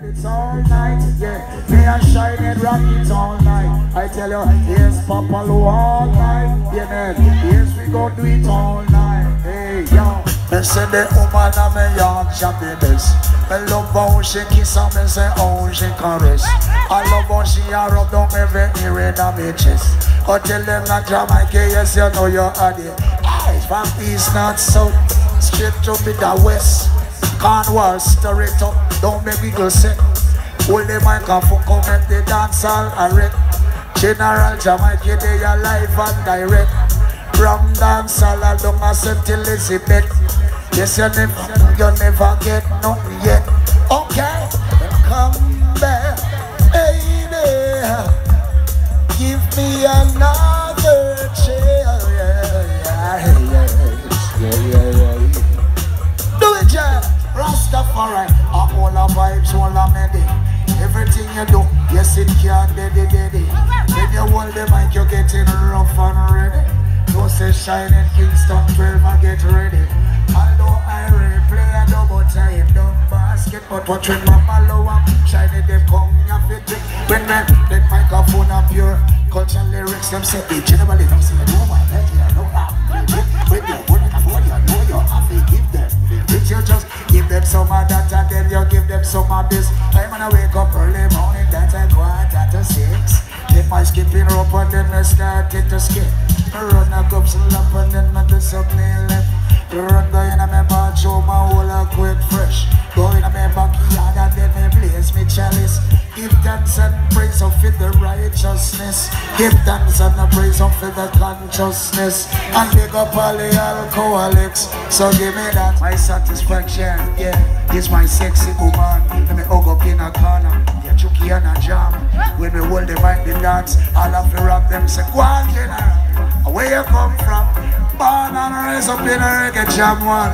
It's all night, yeah. Me and Shining Rappin' all night. I tell you, here's Papa Lou all night, yeah, man. Yes, we gon' do it all night, hey, yo. Me say the woman a me young happiness. Me love how she kiss and me say how she caress. I love how she a rub down every ear in me chest. I tell them that Jamaica, yes, you know you are there. From east, north, south, straight to the west. Cornwall, stir it up, don't make me go sick. Hold the mic and fuck up, make the dance all and wreck. General Jamaica, they are live and direct. From dance all and down and set till Elizabeth. Yes, you never get nothing yet. Okay, come back, baby. Give me another chance. Do it, yeah. Rastafari, all the vibes, all the melody. Everything you do, yes it can daddy. When you hold the mic, you're getting rough and ready. Don't say Shining Kingston 12 and get ready. Although I replay a double time, don't basket, but watch when Mama Lou up, Shining them come up with it. When them, that microphone up your culture lyrics, them say, hey, generally, them say, no, my head, you know, I'm with you, what you know, you have to give them. If you just give them some of that and then you give them some of this. I'm gonna wake up early morning, that's a quarter to 6. If I skip in rope and then I start it to skip. I run a cup slap up and then I do something left. Run go in my bag, show my whole a quick fresh. Go in my backyard and then I blaze me chalice. Give thanks and praise up for the righteousness. Give thanks and praise up for the consciousness. And pick up all the alcoholics. So give me that. My satisfaction, yeah. It's my sexy woman. Let me hug up in a corner. Yeah, chucky and a jam. When we hold the mic, the dance. All of the rap them say, go on, General. Where you come from? Born and raised up in a reggae jam one.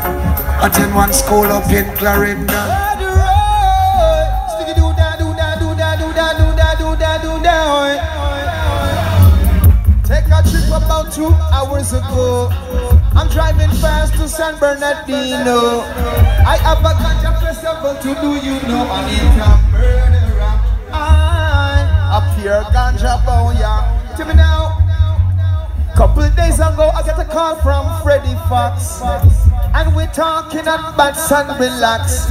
Attend one school up in Clarendon. Take a trip about 2 hours ago. I'm driving fast to San Bernardino. I have a ganja festival to do, you know. I need a murderer. I up here ganja boya. Tell me now. Couple days ago I get a call from Freddy Fox, and we're talking about sun relax.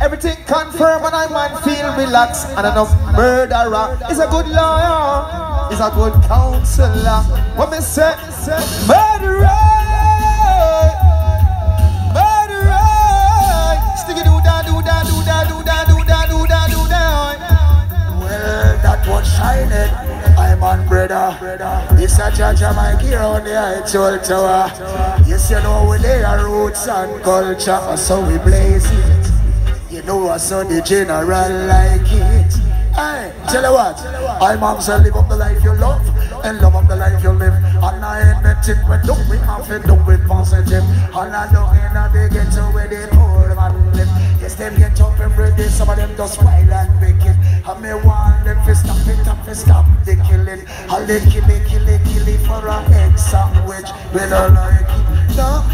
Everything confirmed and I might feel relaxed. And enough murderer is a good lawyer, is a good counselor. What me say? Murderer, murderer. Sticky do da do da do da do da do da do da do da. Well, that was Shining. I'm on brother. It's a judge of my gear on the Eiffel Tower. Yes, you know we lay our roots and culture, so we blaze it. You know I saw the general like it. Hey, tell you what, I'm absolutely live up the life you love and love up the life you live. And I ain't met it with love, we have it up with positive. And I don't in a big ghetto where they poor man live. Yes, them get up every day, some of them just wild and wicked. I may want them to stop it up, to stop the killing. I'll they kill it for a egg sandwich. We don't like it, no.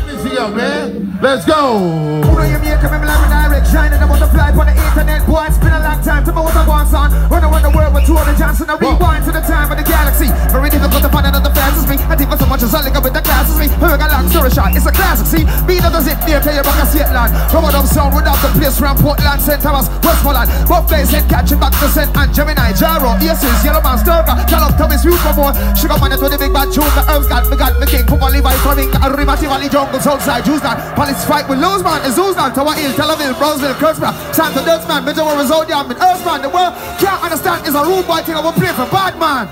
Let's go! Who do you make of him like a direct shine and I multiply on the internet? Boy, it's been a long time to know what I want on. Run around the world with 200 Johnson, I rewind to the time of the galaxy. Very difficult to find another fast as me. I think for so much as I link up with the class as me. Heard a long story shot, it's a classic, see? Me that does it near, tell you about a state land. From out of sound, without the place from Portland, St. Thomas, Westmoreland. Both plays head catching back to St. and Gemini, Jaro, ESS, Yellow Man, Sturka, Callum, Thomas, Youth, for more. Sugar man, to the big bad tune, the herbs got the king, Puma, Levi, Farming, Arima, Tivoli, Jungle, Southside, Jews, police fight with lose man, it's Uzlan, Tower Hill, Tel Aviv, Brownsville, Kurtzman, Santa Dutchman, Major War is out there, I'm in Earthman, the world can't understand is a rude boy thing, I will play for bad man.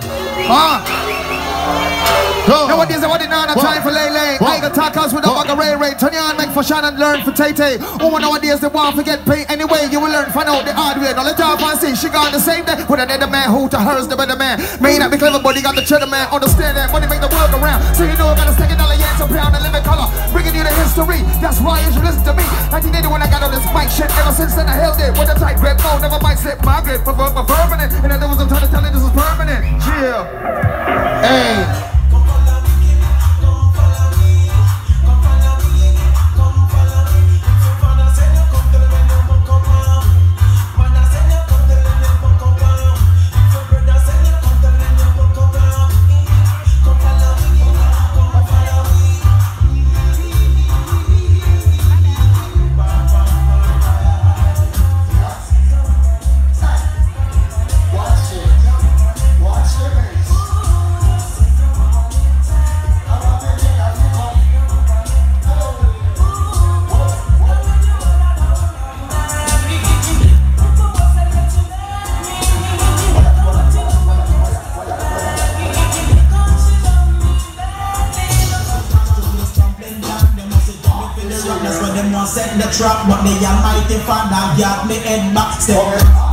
Nowadays I want it now, time for Lele. I got talkers with the bugger Ray, turn your hand, make for Shannon and learn for Tay-Tay. Woman nowadays they want to get paid anyway, you will learn, find out the hard way. Now let y'all find see, she gone the same day, with another man who to hers the better man. May not be clever, but he got the cheddar man, understand that money make the world go round. So you know I gotta stick it down, yeah, it's a pound and lemon color, bringing you the history. That's why you should listen to me. 1980 when I got on this mic shit, ever since then I held it with a tight grip, no, never might slip my grip, but permanent. And then there was some time to tell you this is permanent. Chill. Hey. man set the trap, but the Almighty Father got me head back. Step up.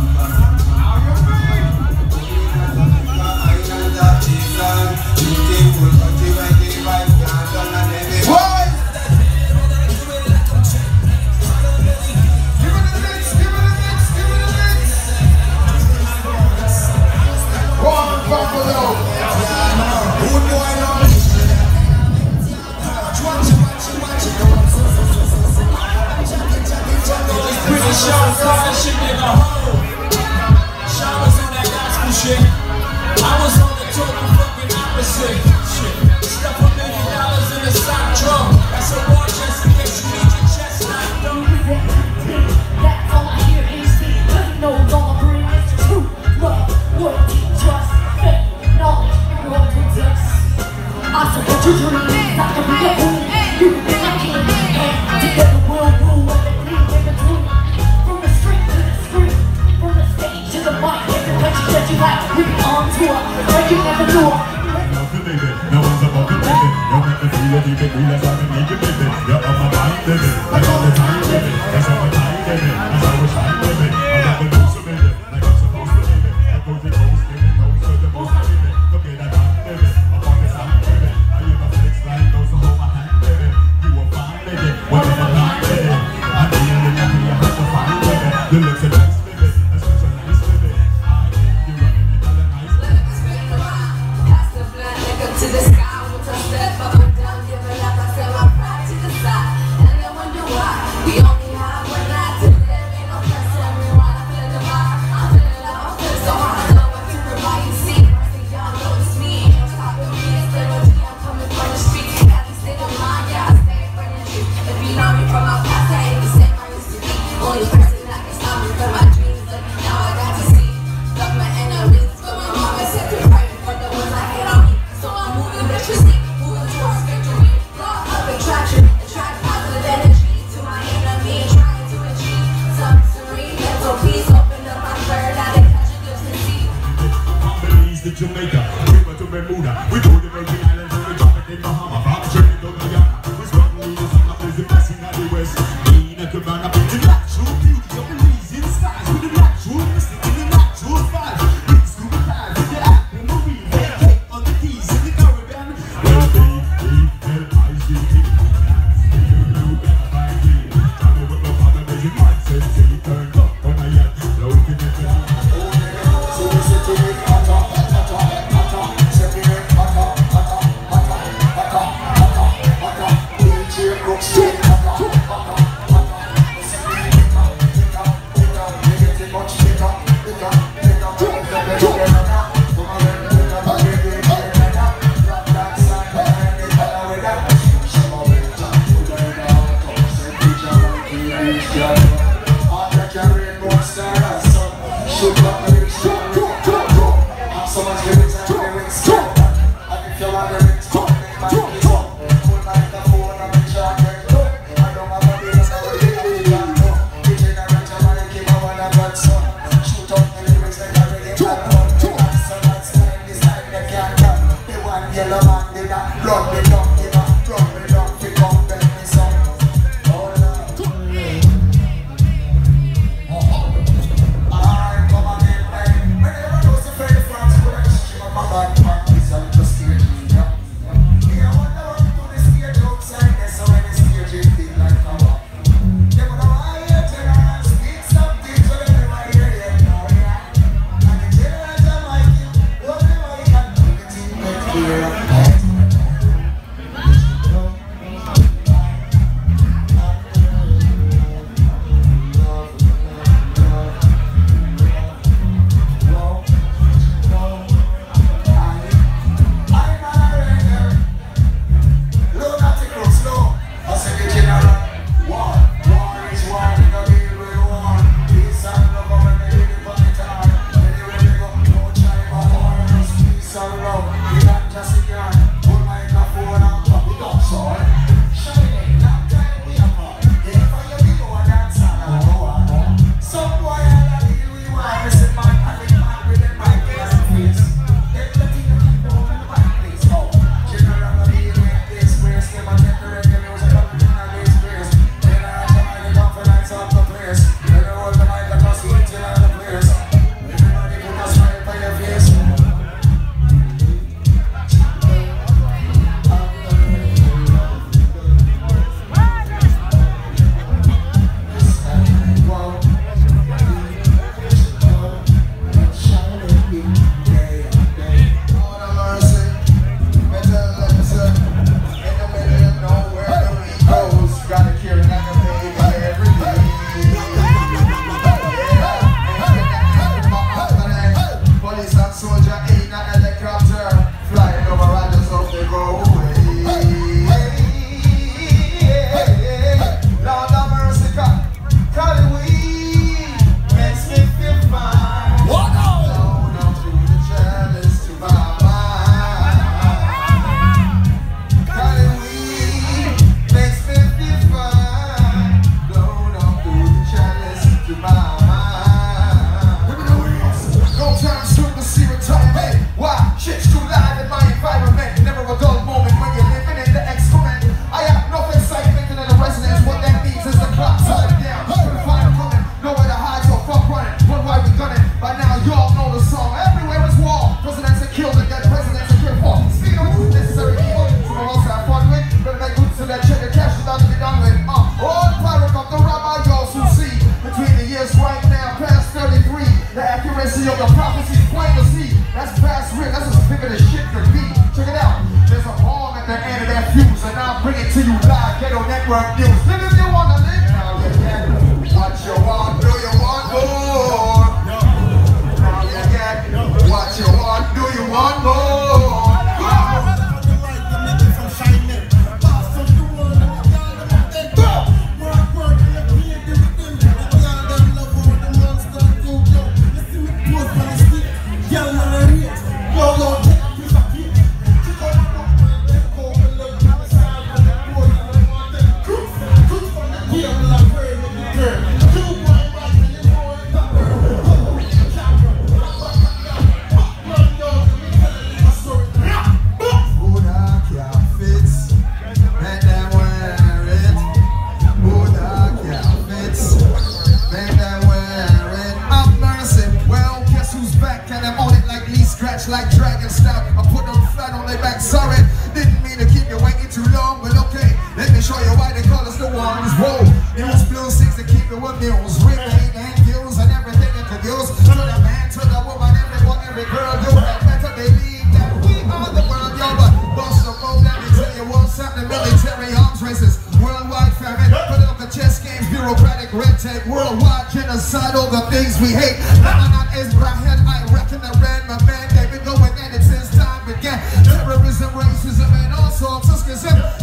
Thank you.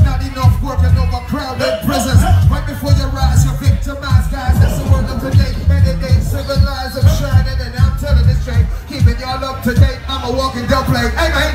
Not enough work and overcrowded prisons. Right before your eyes, you're victimized. make, hey man,